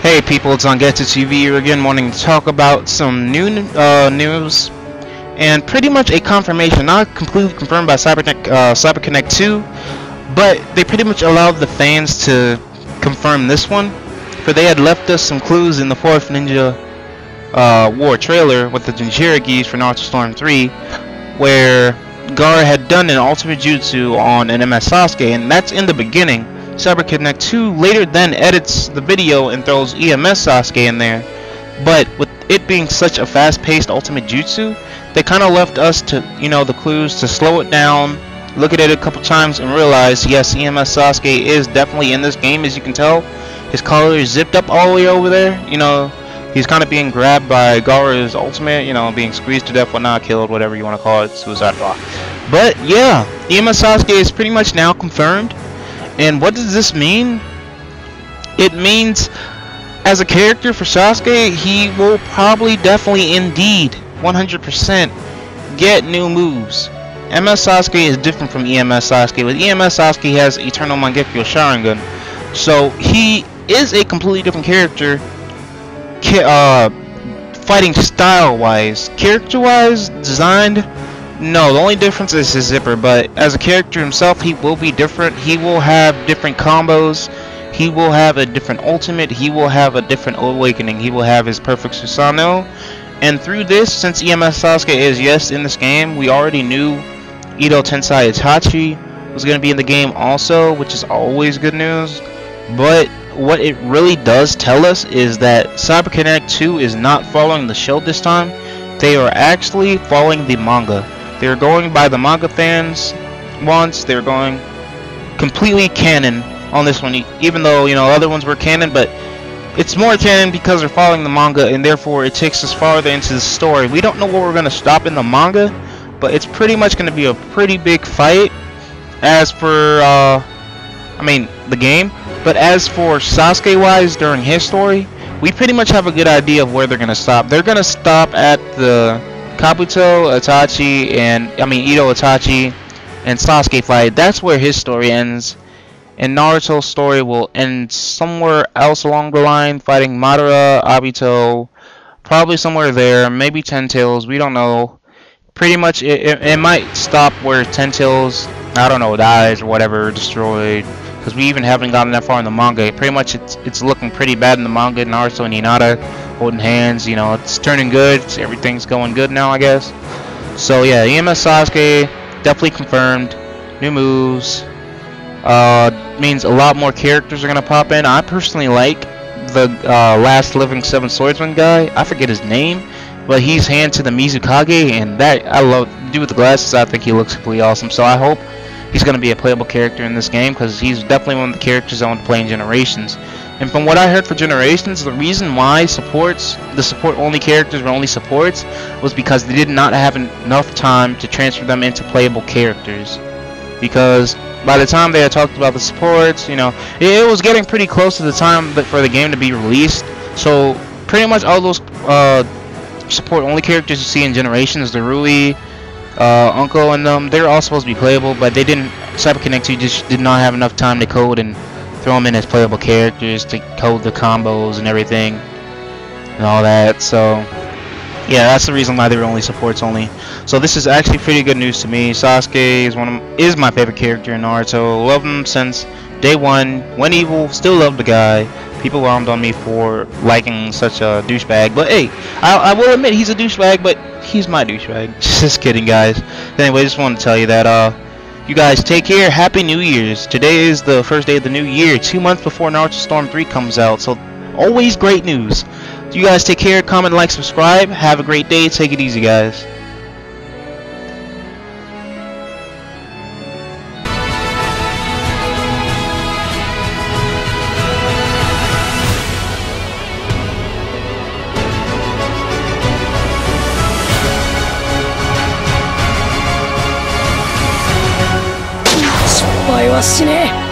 Hey people, it's ZangetsuTV here again, wanting to talk about some new news and pretty much a confirmation, not completely confirmed by CyberConnect2, but they pretty much allowed the fans to confirm this one, for they had left us some clues in the 4th Ninja War trailer with the Jinchūrikis for Naruto Storm 3, where Gaara had done an ultimate jutsu on an EMS Sasuke, and that's in the beginning. CyberConnect2 later then edits the video and throws EMS Sasuke in there, but with it being such a fast-paced ultimate jutsu, they kind of left us to, you know, the clues to slow it down, look at it a couple times, and realize, yes, EMS Sasuke is definitely in this game. As you can tell, his collar is zipped up all the way over there. You know, he's kind of being grabbed by Gaara's ultimate, you know, being squeezed to death, whatnot, killed, whatever you want to call it, suicide block. But yeah, EMS Sasuke is pretty much now confirmed. And what does this mean? It means, as a character for Sasuke, he will probably, definitely, indeed, 100% get new moves. MS Sasuke is different from EMS Sasuke. With EMS Sasuke, he has Eternal Mangekyou Sharingan, so he is a completely different character. Fighting style-wise, character-wise, designed, no. The only difference is his zipper, but as a character himself, he will be different. He will have different combos. He will have a different ultimate. He will have a different awakening. He will have his perfect Susanoo. And through this, since EMS Sasuke is, yes, in this game, we already knew Edo Tensei Itachi was going to be in the game also, which is always good news. But what it really does tell us is that CyberConnect2 is not following the show this time. They are actually following the manga. They're going by the manga fans once. They're going completely canon on this one, even though, you know, other ones were canon, but it's more canon because they're following the manga, and therefore it takes us farther into the story. We don't know where we're going to stop in the manga, but it's pretty much going to be a pretty big fight as for the game. But as for Sasuke wise during his story, we pretty much have a good idea of where they're going to stop. They're going to stop at the Kabuto Itachi and Edo Itachi and Sasuke fight. That's where his story ends, and Naruto's story will end somewhere else along the line, fighting Madara, Obito, probably somewhere there, maybe Ten Tails, we don't know. Pretty much it might stop where Ten Tails, I don't know, dies or whatever, destroyed, because we even haven't gotten that far in the manga. Pretty much it's looking pretty bad in the manga. Naruto and Hinata holding hands, you know, it's turning good, everything's going good now, I guess. So yeah, EMS Sasuke definitely confirmed, new moves. Means a lot more characters are gonna pop in. I personally like the last living seven swordsman guy. I forget his name, but he's hand to the Mizukage, and that I love. Dude with the glasses, I think he looks pretty awesome. So I hope he's gonna be a playable character in this game, because he's definitely one of the characters I want to play in Generations. And from what I heard for Generations, the reason why the support only characters were only supports was because they did not have enough time to transfer them into playable characters, because by the time they had talked about the supports, you know, it was getting pretty close to the time for the game to be released. So pretty much all those support-only characters you see in Generations, the Rui, Uncle, and them, they're all supposed to be playable, but they didn't. CyberConnect2 just did not have enough time to code and throw them in as playable characters, to code the combos and everything and all that. So yeah, that's the reason why they were only supports only. So this is actually pretty good news to me. Sasuke is my favorite character in Naruto. Love him since day one. Went evil, still love the guy. People wronged on me for liking such a douchebag, but hey, I will admit he's a douchebag, but he's my douchebag. Just kidding, guys. Anyway, just want to tell you that you guys take care. Happy New Year's. Today is the first day of the new year, 2 months before Naruto Storm 3 comes out. So always great news. You guys take care, comment, like, subscribe, have a great day, take it easy, guys.